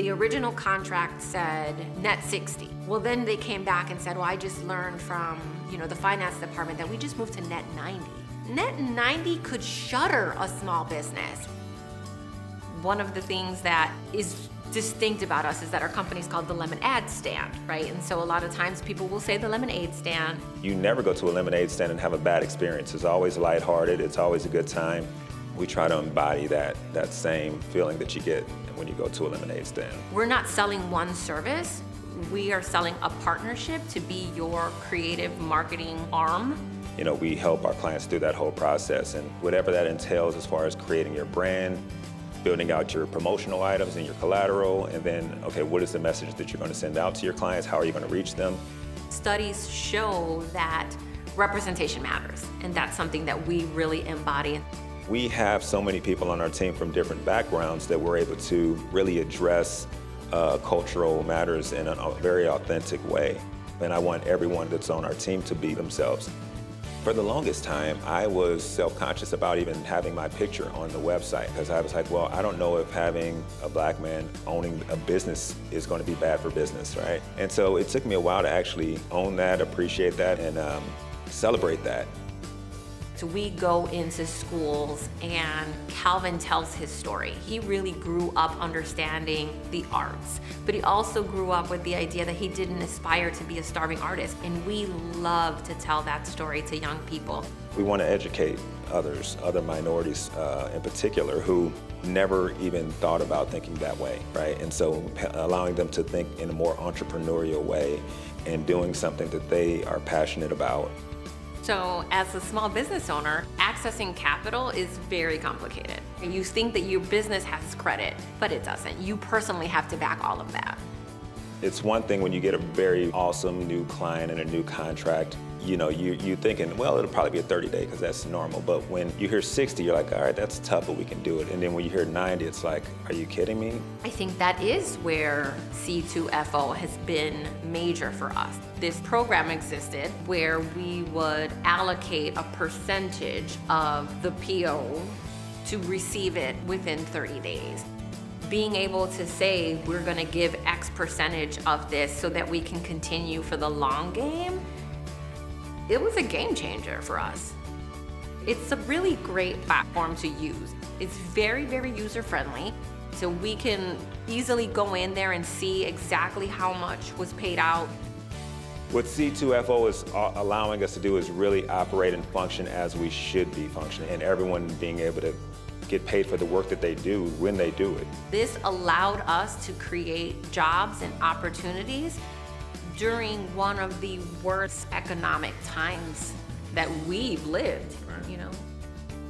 the original contract said net 60. Well, then they came back and said, well, I just learned from, you know, the finance department that we just moved to net 90. Net 90 could shutter a small business. One of the things that is distinct about us is that our company's called the Lemon Ad Stand, right? And so a lot of times people will say the lemonade stand. You never go to a lemonade stand and have a bad experience. It's always lighthearted, it's always a good time. We try to embody that same feeling that you get when you go to a lemonade stand. We're not selling one service. We are selling a partnership to be your creative marketing arm. You know, we help our clients through that whole process, and whatever that entails as far as creating your brand, building out your promotional items and your collateral, and then, okay, what is the message that you're going to send out to your clients? How are you going to reach them? Studies show that representation matters, and that's something that we really embody. We have so many people on our team from different backgrounds that we're able to really address cultural matters in a very authentic way. And I want everyone that's on our team to be themselves. For the longest time, I was self-conscious about even having my picture on the website, because I was like, well, I don't know if having a black man owning a business is going to be bad for business, right? And so it took me a while to actually own that, appreciate that, and celebrate that. So we go into schools and Calvin tells his story. He really grew up understanding the arts, but he also grew up with the idea that he didn't aspire to be a starving artist, and we love to tell that story to young people. We want to educate others, other minorities in particular, who never even thought about thinking that way, right? And so allowing them to think in a more entrepreneurial way and doing something that they are passionate about. So as a small business owner, accessing capital is very complicated. You think that your business has credit, but it doesn't. You personally have to back all of that. It's one thing when you get a very awesome new client and a new contract, you know, you're thinking, well, it'll probably be a 30-day because that's normal. But when you hear 60, you're like, all right, that's tough, but we can do it. And then when you hear 90, it's like, are you kidding me? I think that is where C2FO has been major for us. This program existed where we would allocate a percentage of the PO to receive it within 30 days. Being able to say we're going to give X percentage of this so that we can continue for the long game, it was a game changer for us. It's a really great platform to use. It's very, very user-friendly, so we can easily go in there and see exactly how much was paid out. What C2FO is allowing us to do is really operate and function as we should be functioning, and everyone being able to get paid for the work that they do when they do it. This allowed us to create jobs and opportunities during one of the worst economic times that we've lived, you know.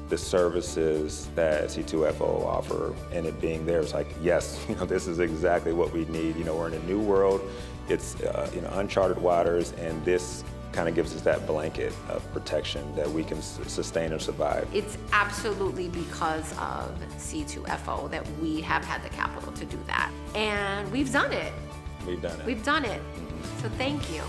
The services that C2FO offer and it being there, it's like, yes, you know, this is exactly what we need. You know, we're in a new world. It's you know, uncharted waters, and this kind of gives us that blanket of protection that we can sustain or survive. It's absolutely because of C2FO that we have had the capital to do that. And we've done it. We've done it. We've done it. So thank you.